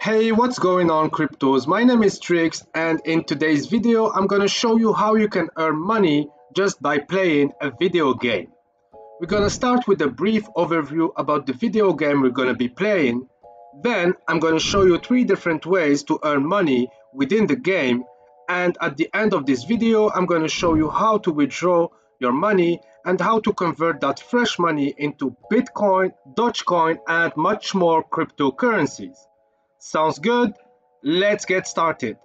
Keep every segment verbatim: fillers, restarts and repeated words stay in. Hey, what's going on cryptos? My name is Trix, and in today's video I'm gonna show you how you can earn money just by playing a video game. We're gonna start with a brief overview about the video game we're gonna be playing. Then I'm gonna show you three different ways to earn money within the game, and at the end of this video I'm gonna show you how to withdraw your money and how to convert that fresh money into Bitcoin, Dogecoin and much more cryptocurrencies. Sounds good? Let's get started.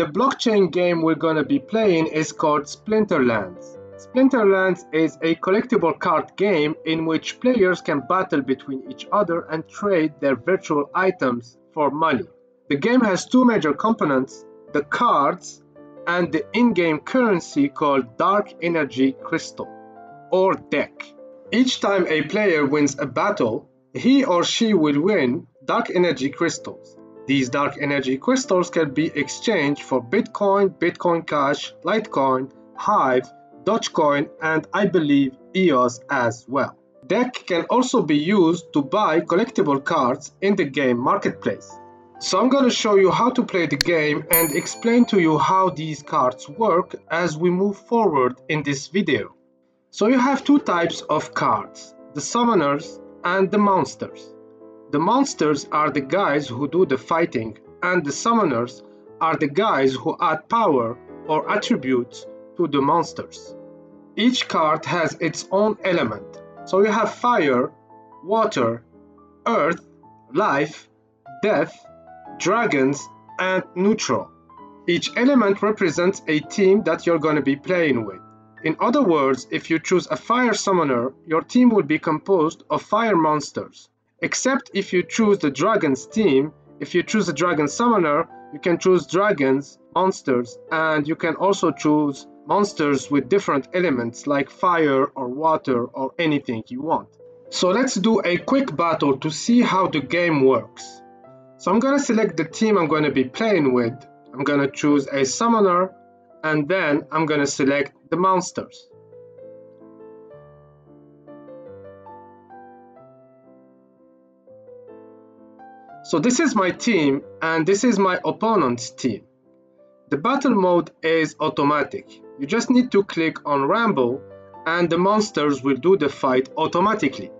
The blockchain game we're gonna be playing is called Splinterlands. Splinterlands is a collectible card game in which players can battle between each other and trade their virtual items for money. The game has two major components, the cards and the in-game currency called Dark Energy Crystal, or deck. Each time a player wins a battle, he or she will win Dark Energy Crystals. These Dark Energy Crystals can be exchanged for Bitcoin, Bitcoin Cash, Litecoin, Hive, Dogecoin and I believe E O S as well. Deck can also be used to buy collectible cards in the game marketplace. So I'm going to show you how to play the game and explain to you how these cards work as we move forward in this video. So you have two types of cards, the summoners and the monsters. The monsters are the guys who do the fighting, and the summoners are the guys who add power or attributes to the monsters. Each card has its own element. So you have fire, water, earth, life, death, dragons, and neutral. Each element represents a team that you're going to be playing with. In other words, if you choose a fire summoner, your team will be composed of fire monsters. Except if you choose the dragons team, if you choose a dragon summoner, you can choose dragons, monsters, and you can also choose monsters with different elements like fire or water or anything you want. So let's do a quick battle to see how the game works. So I'm going to select the team I'm going to be playing with. I'm going to choose a summoner, and then I'm going to select the monsters. So this is my team and this is my opponent's team. The battle mode is automatic. You just need to click on Ramble and the monsters will do the fight automatically.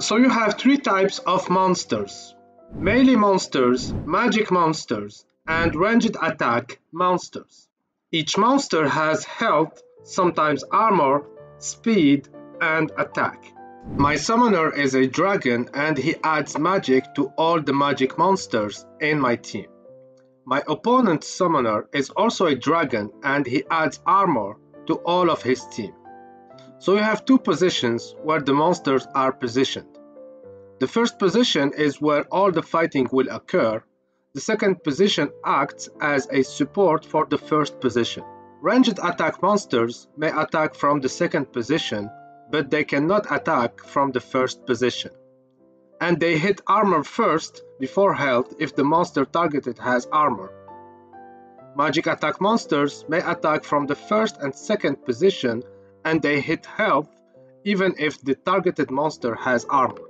So you have three types of monsters: melee monsters, magic monsters, and ranged attack monsters. Each monster has health, sometimes armor, speed, and attack. My summoner is a dragon and he adds magic to all the magic monsters in my team. My opponent's summoner is also a dragon and he adds armor to all of his team. So you have two positions where the monsters are positioned. The first position is where all the fighting will occur. The second position acts as a support for the first position. Ranged attack monsters may attack from the second position, but they cannot attack from the first position. And they hit armor first before health if the monster targeted has armor. Magic attack monsters may attack from the first and second position, and they hit health even if the targeted monster has armor.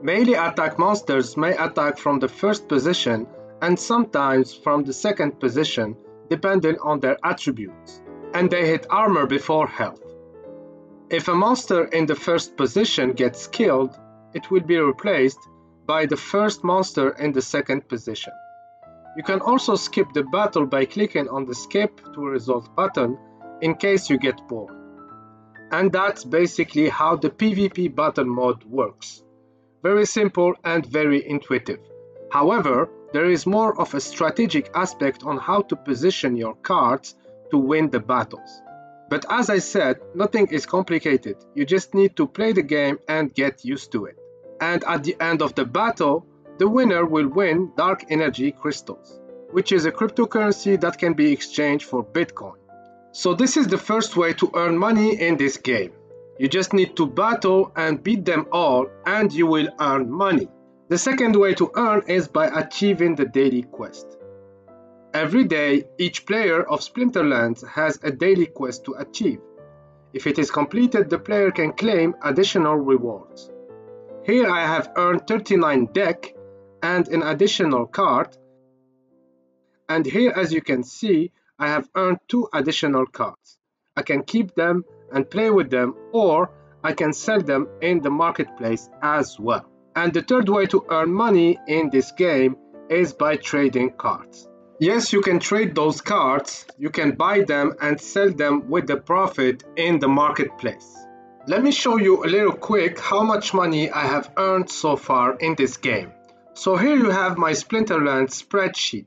Melee attack monsters may attack from the first position and sometimes from the second position depending on their attributes, and they hit armor before health. If a monster in the first position gets killed, it will be replaced by the first monster in the second position. You can also skip the battle by clicking on the Skip to Result button in case you get bored. And that's basically how the PvP battle mode works. Very simple and very intuitive. However, there is more of a strategic aspect on how to position your cards to win the battles. But as I said, nothing is complicated. You just need to play the game and get used to it. And at the end of the battle, the winner will win Dark Energy Crystals, which is a cryptocurrency that can be exchanged for Bitcoin. So this is the first way to earn money in this game. You just need to battle and beat them all and you will earn money. The second way to earn is by achieving the daily quest. Every day, each player of Splinterlands has a daily quest to achieve. If it is completed, the player can claim additional rewards. Here I have earned thirty-nine deck and an additional card. And here, as you can see, I have earned two additional cards. I can keep them and play with them, or I can sell them in the marketplace as well. And the third way to earn money in this game is by trading cards. Yes, you can trade those cards, you can buy them and sell them with the profit in the marketplace. Let me show you a little quick how much money I have earned so far in this game. So here you have my Splinterlands spreadsheet.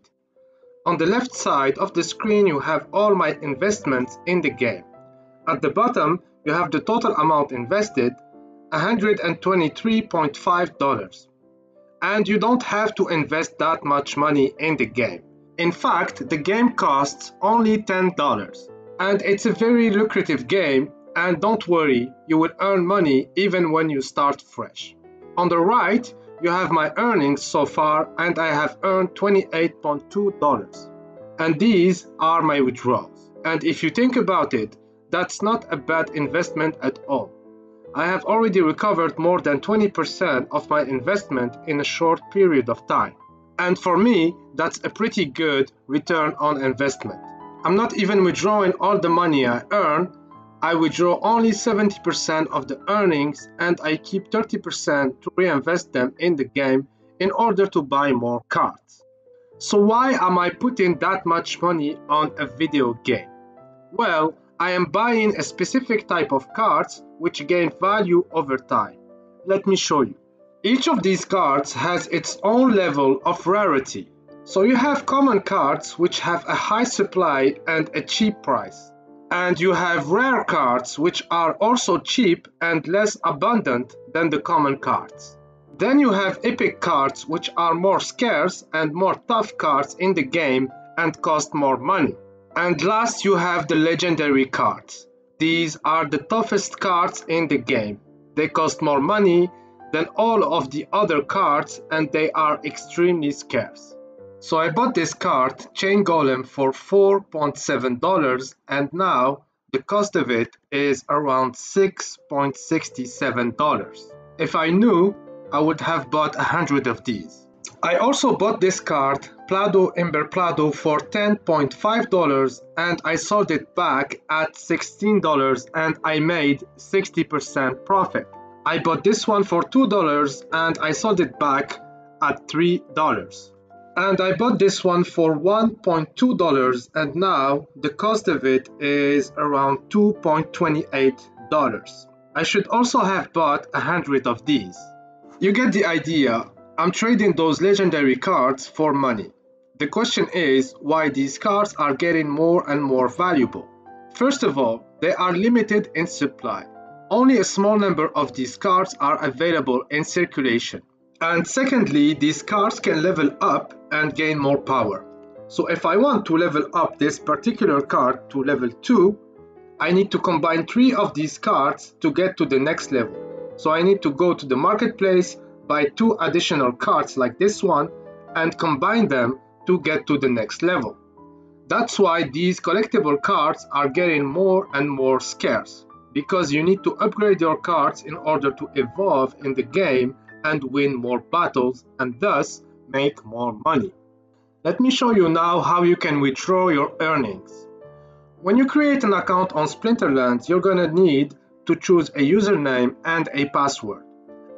On the left side of the screen you have all my investments in the game. At the bottom you have the total amount invested, one hundred twenty-three dollars and fifty cents. And you don't have to invest that much money in the game. In fact, the game costs only ten dollars. And it's a very lucrative game, and don't worry, you will earn money even when you start fresh. On the right, you have my earnings so far, and I have earned twenty-eight dollars and two cents. And these are my withdrawals. And if you think about it, that's not a bad investment at all. I have already recovered more than twenty percent of my investment in a short period of time. And for me, that's a pretty good return on investment. I'm not even withdrawing all the money I earn. I withdraw only seventy percent of the earnings, and I keep thirty percent to reinvest them in the game in order to buy more cards. So why am I putting that much money on a video game? Well, I am buying a specific type of cards which gain value over time. Let me show you. Each of these cards has its own level of rarity. So you have common cards which have a high supply and a cheap price. And you have rare cards which are also cheap and less abundant than the common cards. Then you have epic cards which are more scarce and more tough cards in the game and cost more money. And last you have the legendary cards. These are the toughest cards in the game. They cost more money than all of the other cards, and they are extremely scarce. So I bought this card, Chain Golem, for four dollars and seven cents, and now the cost of it is around six dollars and sixty-seven cents. If I knew, I would have bought a hundred of these. I also bought this card, Plado Ember Plado, for ten dollars and five cents, and I sold it back at sixteen dollars, and I made sixty percent profit. I bought this one for two dollars and I sold it back at three dollars. And I bought this one for one dollar and two cents, and now the cost of it is around two dollars and twenty-eight cents. I should also have bought a hundred of these. You get the idea. I'm trading those legendary cards for money. The question is why these cards are getting more and more valuable. First of all, they are limited in supply. Only a small number of these cards are available in circulation. And secondly, these cards can level up and gain more power. So if I want to level up this particular card to level two, I need to combine three of these cards to get to the next level. So I need to go to the marketplace, buy two additional cards like this one, and combine them to get to the next level. That's why these collectible cards are getting more and more scarce, because you need to upgrade your cards in order to evolve in the game and win more battles and thus make more money. Let me show you now how you can withdraw your earnings. When you create an account on Splinterlands, you're gonna need to choose a username and a password.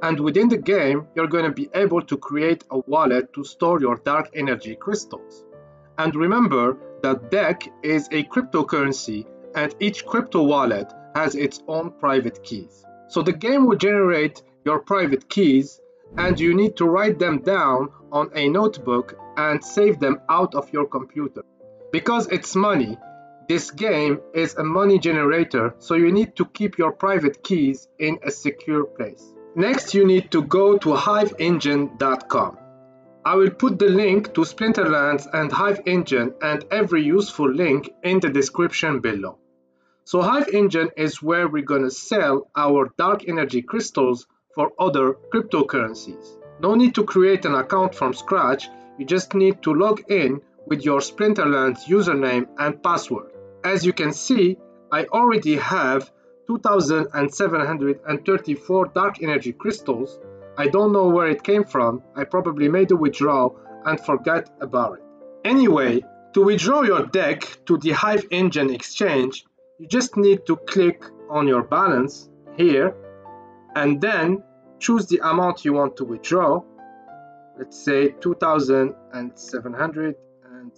And within the game, you're gonna be able to create a wallet to store your Dark Energy Crystals. And remember that D E C is a cryptocurrency, and each crypto wallet has its own private keys. So the game will generate your private keys, and you need to write them down on a notebook and save them out of your computer. Because it's money, this game is a money generator, so you need to keep your private keys in a secure place. Next, you need to go to hive engine dot com. I will put the link to Splinterlands and Hive Engine and every useful link in the description below. So Hive Engine is where we're gonna sell our Dark Energy Crystals for other cryptocurrencies. No need to create an account from scratch, you just need to log in with your Splinterlands username and password. As you can see, I already have two thousand seven hundred thirty-four Dark Energy Crystals, I don't know where it came from, I probably made a withdrawal and forgot about it. Anyway, to withdraw your deck to the Hive Engine exchange, you just need to click on your balance here and then choose the amount you want to withdraw. Let's say two thousand seven hundred and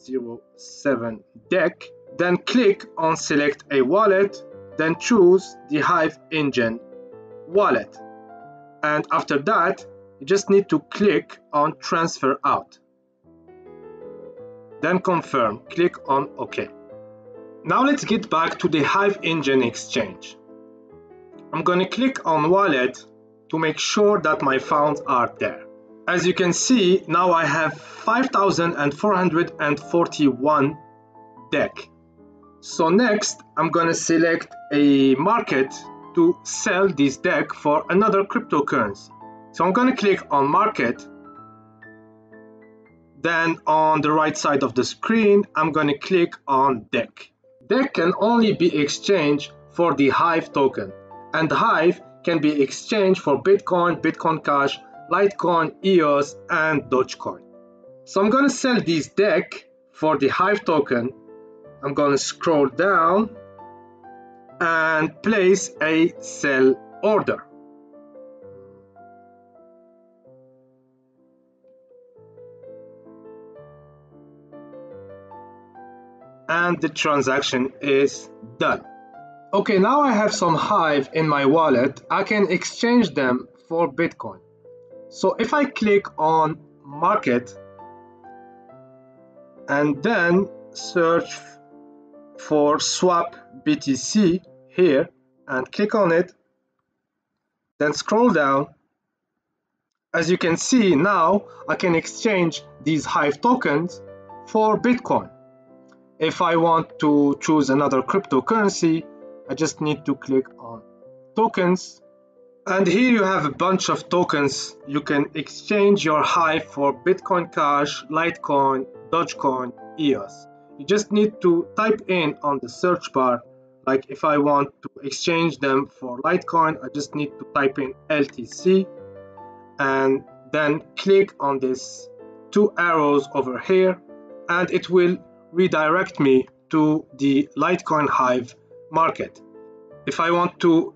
seven deck. Then click on select a wallet, then choose the Hive Engine wallet. And after that, you just need to click on transfer out. Then confirm, click on OK. Now let's get back to the Hive Engine exchange. I'm going to click on wallet to make sure that my funds are there. As you can see, now I have five thousand four hundred forty-one deck. So next, I'm going to select a market to sell this deck for another cryptocurrency. So I'm going to click on market. Then on the right side of the screen, I'm going to click on deck. Deck can only be exchanged for the Hive token, and Hive can be exchanged for Bitcoin, Bitcoin Cash, Litecoin, E O S, and Dogecoin. So I'm going to sell this deck for the Hive token. I'm going to scroll down and place a sell order. And the transaction is done. Okay, now I have some Hive in my wallet. I can exchange them for Bitcoin. So if I click on market and then search for swap B T C here and click on it, then scroll down, as you can see now I can exchange these Hive tokens for Bitcoin. If I want to choose another cryptocurrency, I just need to click on tokens, and here you have a bunch of tokens. You can exchange your Hive for Bitcoin Cash, Litecoin, Dogecoin, E O S. You just need to type in on the search bar, like if I want to exchange them for Litecoin, I just need to type in L T C and then click on these two arrows over here and it will redirect me to the Litecoin Hive market. If I want to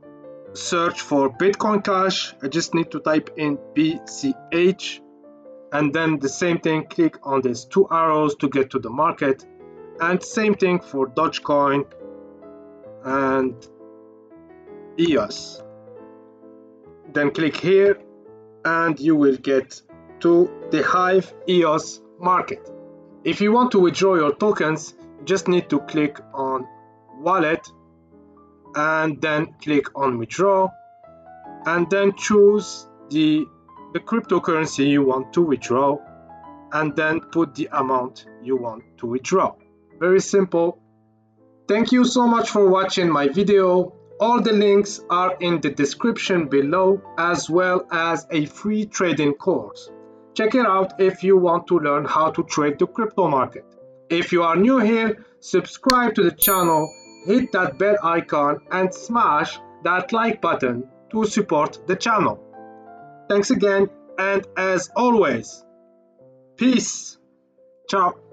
search for Bitcoin Cash, I just need to type in B C H and then the same thing, click on these two arrows to get to the market, and same thing for Dogecoin and E O S. Then click here and you will get to the Hive E O S market. If you want to withdraw your tokens, you just need to click on wallet and then click on withdraw and then choose the the cryptocurrency you want to withdraw and then put the amount you want to withdraw. Very simple. Thank you so much for watching my video. All the links are in the description below, as well as a free trading course. Check it out if you want to learn how to trade the crypto market. If you are new here, subscribe to the channel, hit that bell icon and smash that like button to support the channel. Thanks again, and as always, peace. Ciao.